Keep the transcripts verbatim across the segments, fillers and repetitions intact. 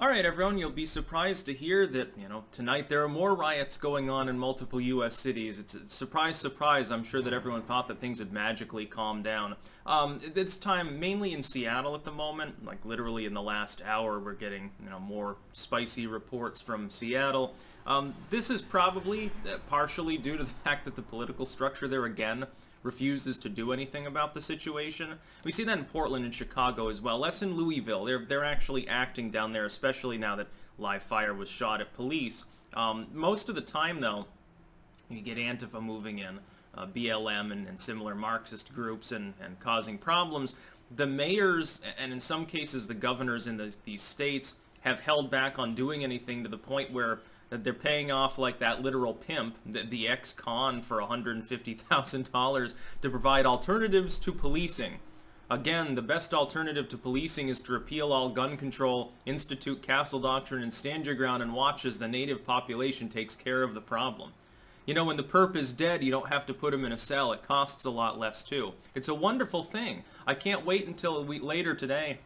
Alright everyone, you'll be surprised to hear that, you know, tonight there are more riots going on in multiple U S cities. It's a surprise, surprise. I'm sure that everyone thought that things had magically calmed down. Um, it's time mainly in Seattle at the moment. Like literally in the last hour we're getting, you know, more spicy reports from Seattle. Um, this is probably partially due to the fact that the political structure there again refuses to do anything about the situation. We see that in Portland and Chicago as well, less in Louisville. They're, they're actually acting down there, especially now that live fire was shot at police. Um, most of the time, though, you get Antifa moving in, uh, B L M and, and similar Marxist groups and, and causing problems. The mayors, and in some cases the governors in the, these states, have held back on doing anything to the point where that they're paying off like that literal pimp, the, the ex-con, for one hundred fifty thousand dollars to provide alternatives to policing. Again, the best alternative to policing is to repeal all gun control, institute castle doctrine, and stand your ground and watch as the native population takes care of the problem. You know, when the perp is dead, you don't have to put him in a cell. It costs a lot less, too. It's a wonderful thing. I can't wait until we, later today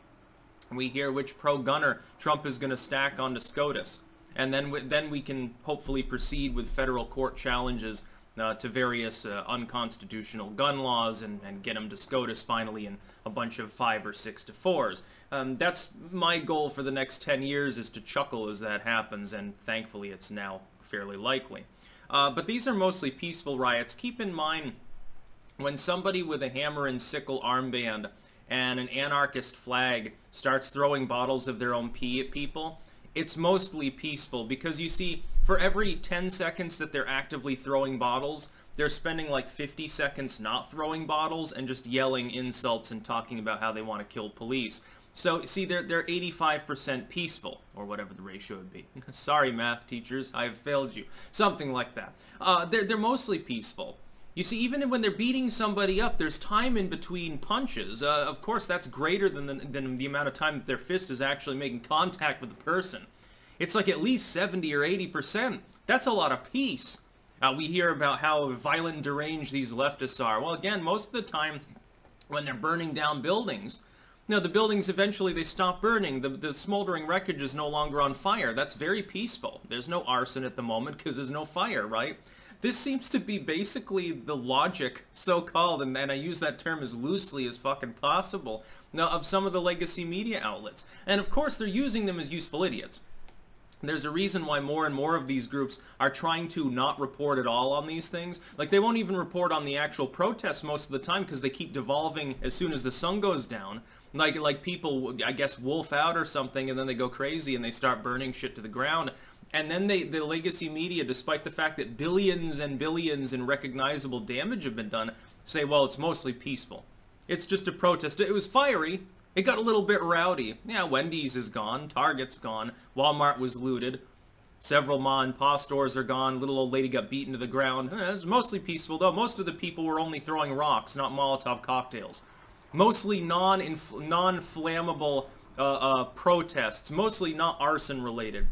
we hear which pro-gunner Trump is going to stack onto SCOTUS. And then, then we can hopefully proceed with federal court challenges uh, to various uh, unconstitutional gun laws and, and get them to SCOTUS finally in a bunch of five or six to fours. Um, that's my goal for the next ten years, is to chuckle as that happens, and thankfully it's now fairly likely. Uh, but these are mostly peaceful riots. Keep in mind, when somebody with a hammer and sickle armband and an anarchist flag starts throwing bottles of their own pee at people, it's mostly peaceful, because you see, for every ten seconds that they're actively throwing bottles, they're spending like fifty seconds not throwing bottles and just yelling insults and talking about how they want to kill police. So, see, they're, they're eighty-five percent peaceful, or whatever the ratio would be. Sorry, math teachers, I have failed you. Something like that. Uh, they're, they're mostly peaceful. You see, even when they're beating somebody up, there's time in between punches. Uh, of course, that's greater than the, than the amount of time that their fist is actually making contact with the person. It's like at least seventy or eighty percent. That's a lot of peace. Uh, we hear about how violent and deranged these leftists are. Well, again, most of the time when they're burning down buildings, you know, the buildings eventually, they stop burning. The, the smoldering wreckage is no longer on fire. That's very peaceful. There's no arson at the moment because there's no fire, right? This seems to be basically the logic, so-called, and, and I use that term as loosely as fucking possible, now, of some of the legacy media outlets. And of course, they're using them as useful idiots. There's a reason why more and more of these groups are trying to not report at all on these things. Like, they won't even report on the actual protests most of the time because they keep devolving as soon as the sun goes down. Like, like people, I guess, wolf out or something, and then they go crazy and they start burning shit to the ground. And then they, the legacy media, despite the fact that billions and billions in recognizable damage have been done, say, well, it's mostly peaceful. It's just a protest. It was fiery. It got a little bit rowdy. Yeah, Wendy's is gone. Target's gone. Walmart was looted. Several ma and pa stores are gone. Little old lady got beaten to the ground. Eh, it was mostly peaceful, though. Most of the people were only throwing rocks, not Molotov cocktails. Mostly non-infl- non-flammable uh, uh, protests. Mostly not arson-related.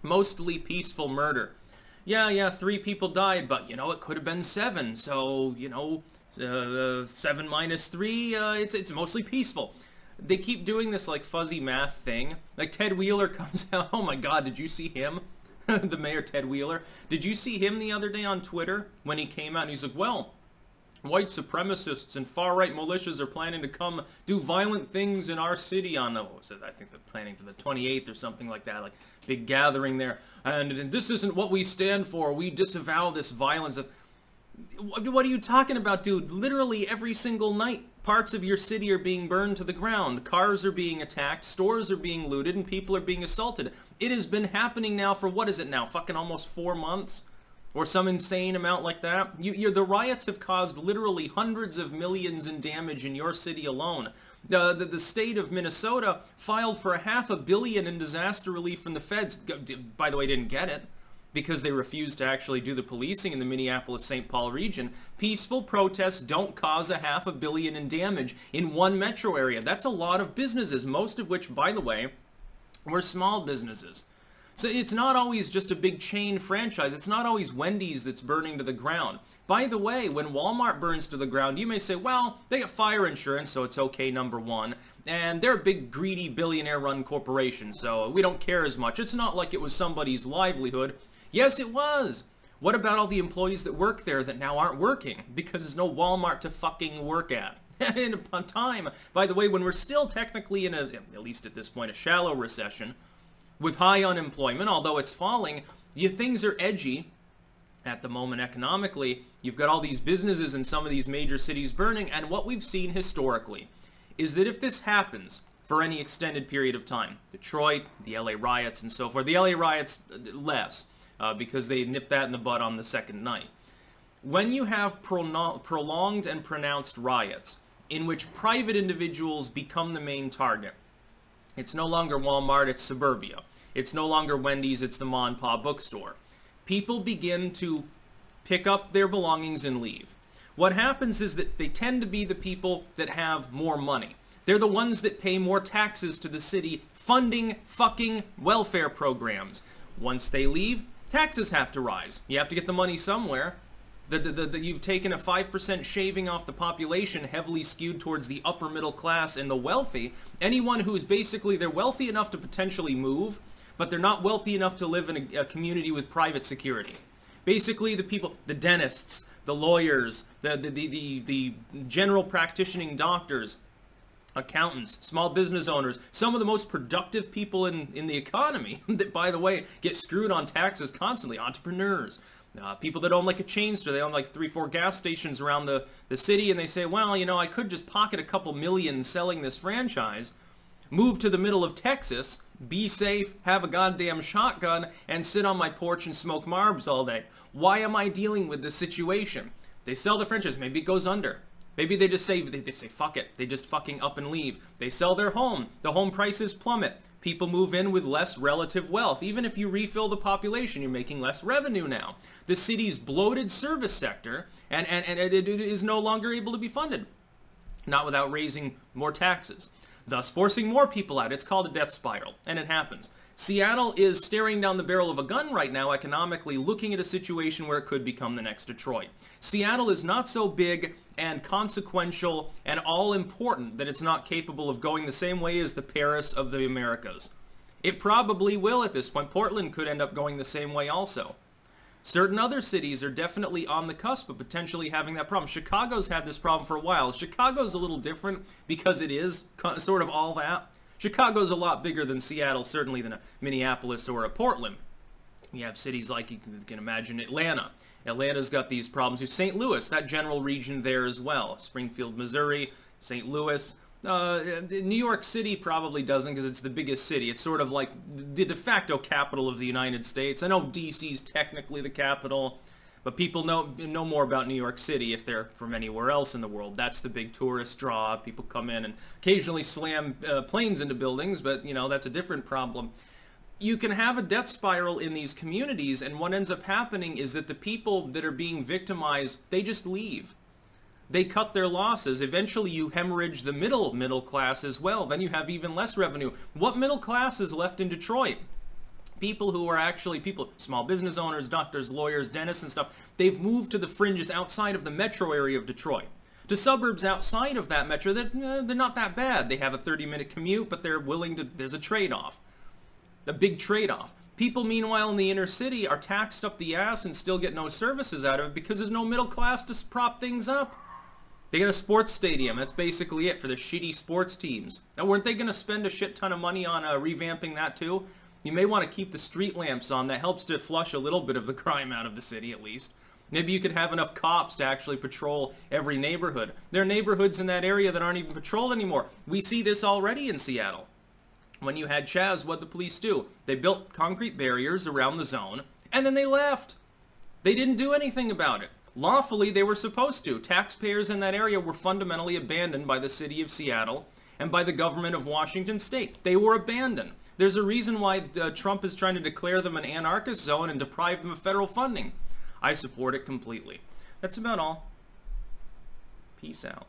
Mostly peaceful murder. Yeah, yeah, three people died, but, you know, it could have been seven. So, you know, uh, seven minus three, uh, it's, it's mostly peaceful. They keep doing this, like, fuzzy math thing. Like, Ted Wheeler comes out. Oh, my God, did you see him? The mayor, Ted Wheeler. Did you see him the other day on Twitter when he came out? And he's like, well, white supremacists and far-right militias are planning to come do violent things in our city on, what was it? I think they're planning for the twenty-eighth or something like that, like big gathering there. And, and this isn't what we stand for. We disavow this violence. What are you talking about, dude? Literally every single night, parts of your city are being burned to the ground. Cars are being attacked, stores are being looted, and people are being assaulted. It has been happening now for, what is it now, fucking almost four months? Or some insane amount like that. You, you're, the riots have caused literally hundreds of millions in damage in your city alone. Uh, the, the state of Minnesota filed for a half a billion in disaster relief from the feds. By the way, didn't get it because they refused to actually do the policing in the Minneapolis-Saint Paul region. Peaceful protests don't cause a half a billion in damage in one metro area. That's a lot of businesses, most of which, by the way, were small businesses. So it's not always just a big chain franchise. It's not always Wendy's that's burning to the ground. By the way, when Walmart burns to the ground, you may say, well, they get fire insurance, so it's okay, number one. And they're a big, greedy, billionaire-run corporation, so we don't care as much. It's not like it was somebody's livelihood. Yes, it was. What about all the employees that work there that now aren't working because there's no Walmart to fucking work at? And upon time, by the way, when we're still technically in, a, at least at this point, a shallow recession with high unemployment, although it's falling, you, things are edgy at the moment economically. You've got all these businesses in some of these major cities burning, and what we've seen historically is that if this happens for any extended period of time, Detroit, the L A riots and so forth, the L A riots less, Uh, because they nipped that in the bud on the second night. When you have prono- prolonged and pronounced riots in which private individuals become the main target, it's no longer Walmart, it's Suburbia. It's no longer Wendy's, it's the Ma and Pa bookstore. People begin to pick up their belongings and leave. What happens is that they tend to be the people that have more money. They're the ones that pay more taxes to the city, funding fucking welfare programs. Once they leave, taxes have to rise. You have to get the money somewhere. The, the, the, the, you've taken a five percent shaving off the population, heavily skewed towards the upper middle class and the wealthy. Anyone who's basically, they're wealthy enough to potentially move, but they're not wealthy enough to live in a, a community with private security. Basically, the people, the dentists, the lawyers, the, the, the, the, the general practicing doctors, accountants, small business owners, some of the most productive people in, in the economy that, by the way, get screwed on taxes constantly, entrepreneurs, uh, people that own like a chain store, they own like three, four gas stations around the, the city, and they say, well, you know, I could just pocket a couple million selling this franchise, move to the middle of Texas, be safe, have a goddamn shotgun, and sit on my porch and smoke Marlboros all day. Why am I dealing with this situation? They sell the franchise, maybe it goes under. Maybe they just say, they, they say, fuck it. They just fucking up and leave. They sell their home. The home prices plummet. People move in with less relative wealth. Even if you refill the population, you're making less revenue now. The city's bloated service sector, and, and, and it, it is no longer able to be funded. Not without raising more taxes, thus forcing more people out. It's called a death spiral, and it happens. Seattle is staring down the barrel of a gun right now economically, looking at a situation where it could become the next Detroit. Seattle is not so big and consequential and all-important that it's not capable of going the same way as the Paris of the Americas. It probably will at this point. Portland could end up going the same way also. Certain other cities are definitely on the cusp of potentially having that problem. Chicago's had this problem for a while. Chicago's a little different because it is sort of all that. Chicago's a lot bigger than Seattle, certainly than a Minneapolis or a Portland. You have cities like, you can imagine, Atlanta. Atlanta's got these problems. Saint Louis, that general region there as well. Springfield, Missouri, Saint Louis. Uh, New York City probably doesn't because it's the biggest city. It's sort of like the de facto capital of the United States. I know D C's technically the capital, but people know, know more about New York City if they're from anywhere else in the world. That's the big tourist draw. People come in and occasionally slam uh, planes into buildings, but, you know, that's a different problem. You can have a death spiral in these communities, and what ends up happening is that the people that are being victimized, they just leave. They cut their losses. Eventually, you hemorrhage the middle middle class as well. Then you have even less revenue. What middle class is left in Detroit? People who are actually people, small business owners, doctors, lawyers, dentists and stuff, they've moved to the fringes outside of the metro area of Detroit. To suburbs outside of that metro, they're, they're not that bad. They have a thirty minute commute, but they're willing to, there's a trade-off, a big trade-off. People, meanwhile, in the inner city are taxed up the ass and still get no services out of it because there's no middle class to prop things up. They got a sports stadium. That's basically it for the shitty sports teams. Now, weren't they going to spend a shit ton of money on uh, revamping that, too? You may want to keep the street lamps on. That helps to flush a little bit of the crime out of the city, at least. Maybe you could have enough cops to actually patrol every neighborhood. There are neighborhoods in that area that aren't even patrolled anymore. We see this already in Seattle. When you had Chaz, what'd the police do? They built concrete barriers around the zone, and then they left. They didn't do anything about it. Lawfully, they were supposed to. Taxpayers in that area were fundamentally abandoned by the city of Seattle and by the government of Washington State. They were abandoned. There's a reason why uh, Trump is trying to declare them an anarchist zone and deprive them of federal funding. I support it completely. That's about all. Peace out.